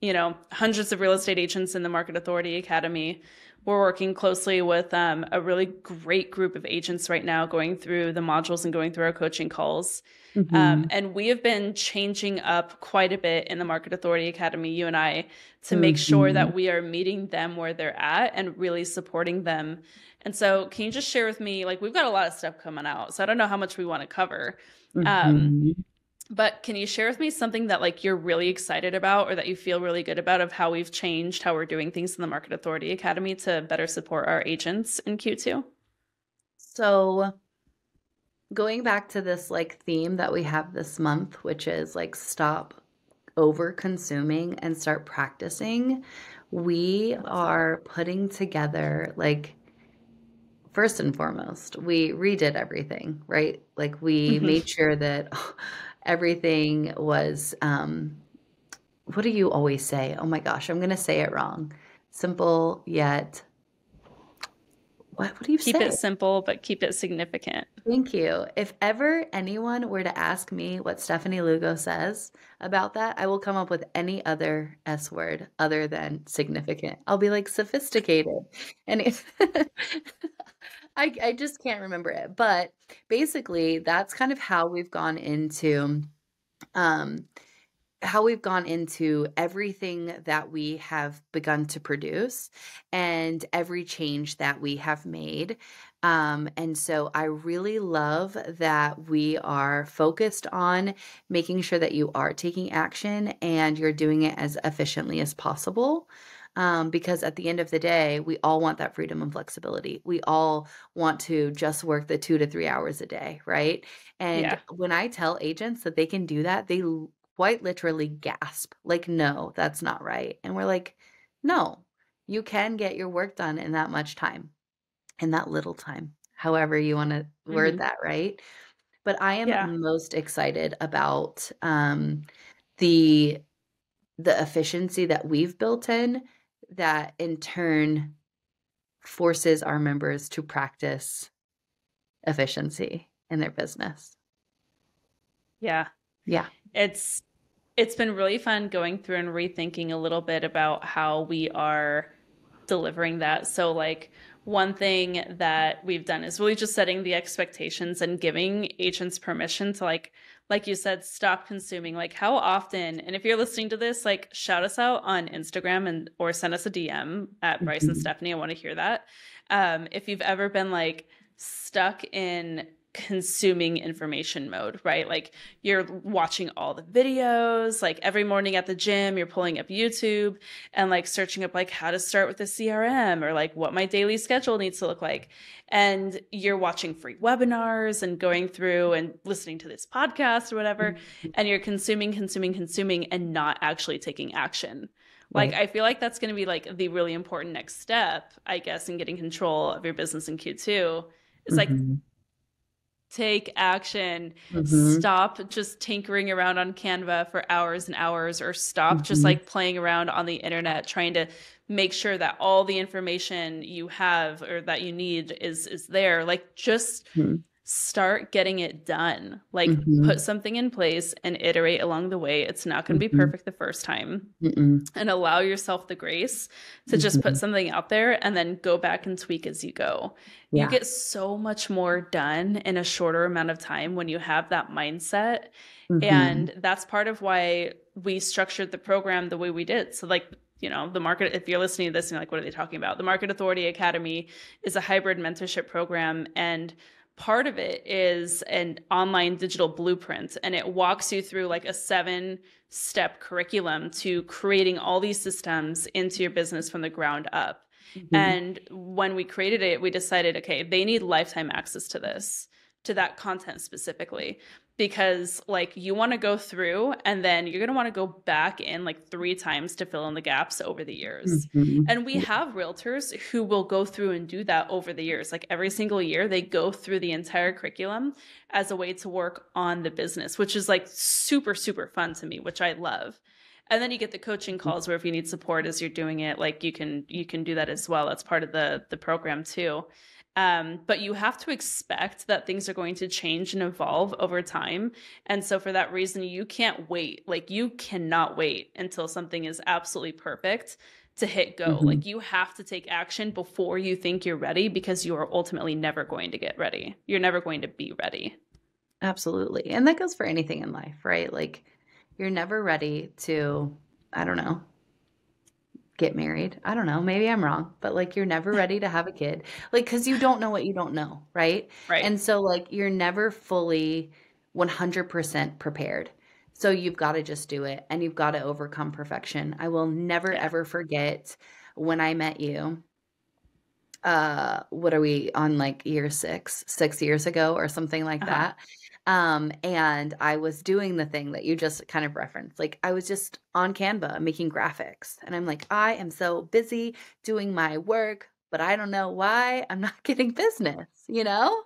you know, hundreds of real estate agents in the Market Authority Academy. We're working closely with um, a really great group of agents right now, going through the modules and going through our coaching calls. Mm-hmm. Um, and we have been changing up quite a bit in the Market Authority Academy, you and I, to mm-hmm. make sure that we are meeting them where they're at and really supporting them. And so can you just share with me, like we've got a lot of stuff coming out, so I don't know how much we want to cover. Mm-hmm. Um, but can you share with me something that like you're really excited about, or that you feel really good about, of how we've changed how we're doing things in the Market Authority Academy to better support our agents in Q two? So going back to this like theme that we have this month, which is like stop over consuming and start practicing, we are putting together like, first and foremost, we redid everything, right? Like we mm-hmm. made sure that everything was, um, what do you always say? Oh my gosh, I'm going to say it wrong. Simple yet, what, what do you say? Keep it simple, but keep it significant. Thank you. If ever anyone were to ask me what Stefanie Lugo says about that, I will come up with any other S word other than significant. I'll be like sophisticated. And if I, I just can't remember it. But basically, that's kind of how we've gone into um, how we've gone into everything that we have begun to produce and every change that we have made. Um, and so I really love that we are focused on making sure that you are taking action and you're doing it as efficiently as possible. Um, because at the end of the day, we all want that freedom and flexibility. We all want to just work the two to three hours a day, right? And yeah. when I tell agents that they can do that, they quite literally gasp, like, no, that's not right. And we're like, no, you can get your work done in that much time, in that little time, however you want to mm-hmm. word that, right? But I am yeah. most excited about um, the the efficiency that we've built in, that in turn forces our members to practice efficiency in their business. Yeah. Yeah. It's, it's been really fun going through and rethinking a little bit about how we are delivering that. So like one thing that we've done is really just setting the expectations and giving agents permission to like, like you said, stop consuming. Like how often, and if you're listening to this, like shout us out on Instagram and, or send us a D M at Bryce mm-hmm. and Stefanie. I want to hear that. Um, if you've ever been like stuck in consuming information mode, right? Like you're watching all the videos, like every morning at the gym, you're pulling up YouTube and like searching up like how to start with a C R M or like what my daily schedule needs to look like. And you're watching free webinars and going through and listening to this podcast or whatever. And you're consuming, consuming, consuming, and not actually taking action. Like, I feel like that's going to be like the really important next step, I guess, in getting control of your business in Q two is like, mm-hmm. take action, mm-hmm. stop just tinkering around on Canva for hours and hours, or stop mm-hmm. just like playing around on the internet, trying to make sure that all the information you have or that you need is, is there. Like just mm-hmm. start getting it done, like mm-hmm. put something in place and iterate along the way. It's not going to mm-hmm. be perfect the first time, mm-mm. and allow yourself the grace to mm-hmm. just put something out there and then go back and tweak as you go. Yeah. You get so much more done in a shorter amount of time when you have that mindset. Mm-hmm. And that's part of why we structured the program the way we did. So like, you know, the market, if you're listening to this and you're like, what are they talking about? The Market Authority Academy is a hybrid mentorship program, and part of it is an online digital blueprint, and it walks you through like a seven step curriculum to creating all these systems into your business from the ground up. Mm-hmm. And when we created it, we decided, okay, they need lifetime access to this, to that content specifically, because like you want to go through and then you're going to want to go back in like three times to fill in the gaps over the years. Mm-hmm. And we have realtors who will go through and do that over the years. Like every single year they go through the entire curriculum as a way to work on the business, which is like super, super fun to me, which I love. And then you get the coaching calls where if you need support as you're doing it, like you can, you can do that as well. That's part of the, the program too. Um, but you have to expect that things are going to change and evolve over time. And so for that reason, you can't wait. Like you cannot wait until something is absolutely perfect to hit go. Mm-hmm. Like you have to take action before you think you're ready, because you are ultimately never going to get ready. You're never going to be ready. Absolutely. And that goes for anything in life, right? Like you're never ready to, I don't know, get married. I don't know. Maybe I'm wrong, but like, you're never ready to have a kid. Like, cause you don't know what you don't know. Right. Right. And so like, you're never fully one hundred percent prepared. So you've got to just do it, and you've got to overcome perfection. I will never yeah. ever forget when I met you, uh, what are we on, like year six, six years ago or something like uh-huh. that. Um, and I was doing the thing that you just kind of referenced. Like I was just on Canva making graphics, and I'm like, I am so busy doing my work, but I don't know why I'm not getting business, you know?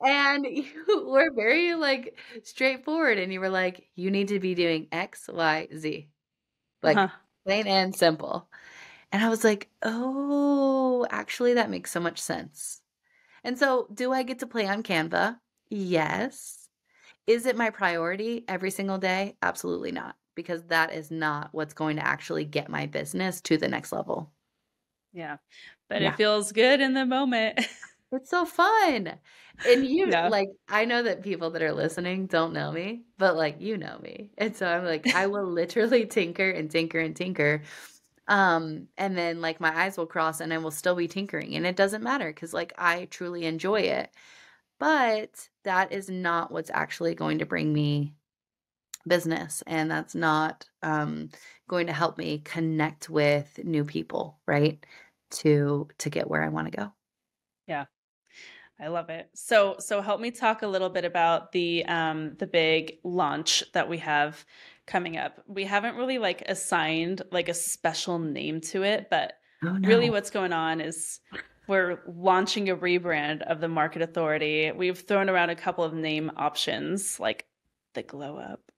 And you were very like straightforward, and you were like, you need to be doing X, Y, Z, like huh. plain and simple. And I was like, oh, actually that makes so much sense. And so do I get to play on Canva? Yes. Is it my priority every single day? Absolutely not, because that is not what's going to actually get my business to the next level. Yeah, but yeah. it feels good in the moment. It's so fun. And you yeah. like, I know that people that are listening don't know me, but like, you know me. And so I'm like, I will literally tinker and tinker and tinker. Um, and then like my eyes will cross and I will still be tinkering, and it doesn't matter because like I truly enjoy it. But that is not what's actually going to bring me business. And that's not um, going to help me connect with new people, right? To, to get where I want to go. Yeah. I love it. So, so help me talk a little bit about the, um, the big launch that we have coming up. We haven't really like assigned like a special name to it, but oh, no. really what's going on is we're launching a rebrand of the Market Authority. We've thrown around a couple of name options, like the Glow Up.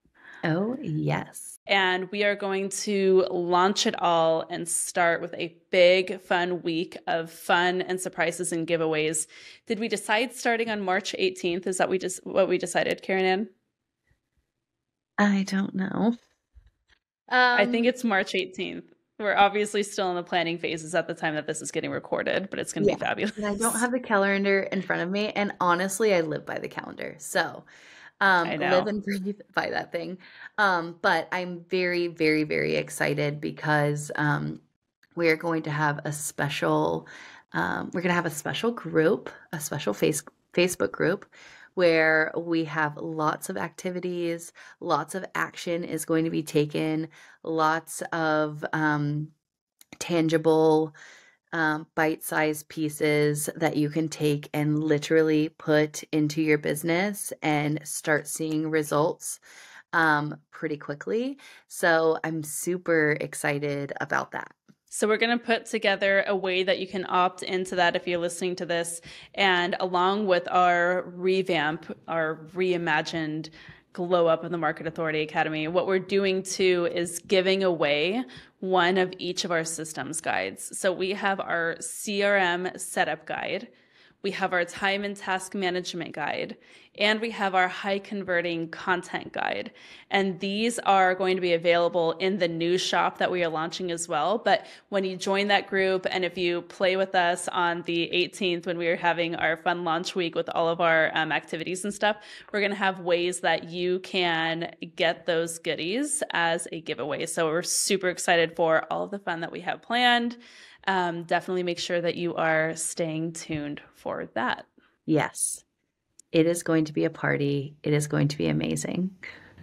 Oh, yes. And we are going to launch it all and start with a big, fun week of fun and surprises and giveaways. Did we decide starting on March eighteenth? Is that we just what we decided, KarenAnn? I don't know. Um, I think it's March eighteenth. We're obviously still in the planning phases at the time that this is getting recorded, but it's going to yeah. be fabulous. And I don't have the calendar in front of me. And honestly, I live by the calendar. So um, I live and breathe by that thing. Um, but I'm very, very, very excited because um, we're going to have a special, um, we're going to have a special group, a special face, Facebook group where we have lots of activities, lots of action is going to be taken, lots of um, tangible um, bite-sized pieces that you can take and literally put into your business and start seeing results um, pretty quickly. So I'm super excited about that. So we're going to put together a way that you can opt into that if you're listening to this, and along with our revamp, our reimagined glow up in the Market Authority Academy, what we're doing too is giving away one of each of our systems guides. So we have our C R M setup guide, we have our time and task management guide, and we have our high converting content guide. And these are going to be available in the new shop that we are launching as well. But when you join that group, and if you play with us on the eighteenth, when we are having our fun launch week with all of our um, activities and stuff, we're going to have ways that you can get those goodies as a giveaway. So we're super excited for all of the fun that we have planned. Um, definitely make sure that you are staying tuned for that. Yes. It is going to be a party. It is going to be amazing.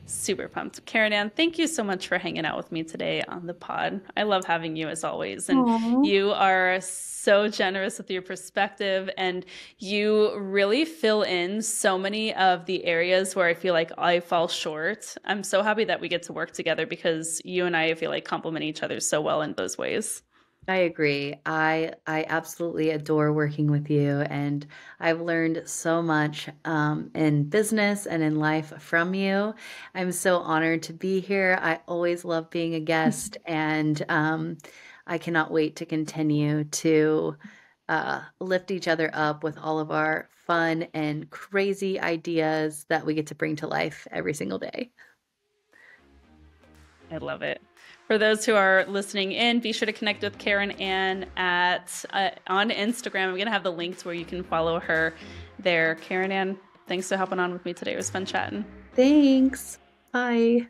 Super pumped. KarenAnn, thank you so much for hanging out with me today on the pod. I love having you as always. And aww, you are so generous with your perspective, and you really fill in so many of the areas where I feel like I fall short. I'm so happy that we get to work together because you and I, I feel like complement each other so well in those ways. I agree. I I absolutely adore working with you, and I've learned so much um, in business and in life from you. I'm so honored to be here. I always love being a guest, and um, I cannot wait to continue to uh, lift each other up with all of our fun and crazy ideas that we get to bring to life every single day. I love it. For those who are listening in, be sure to connect with KarenAnn at uh, on Instagram. I'm going to have the links where you can follow her there. KarenAnn, thanks for hopping on with me today. It was fun chatting. Thanks. Bye.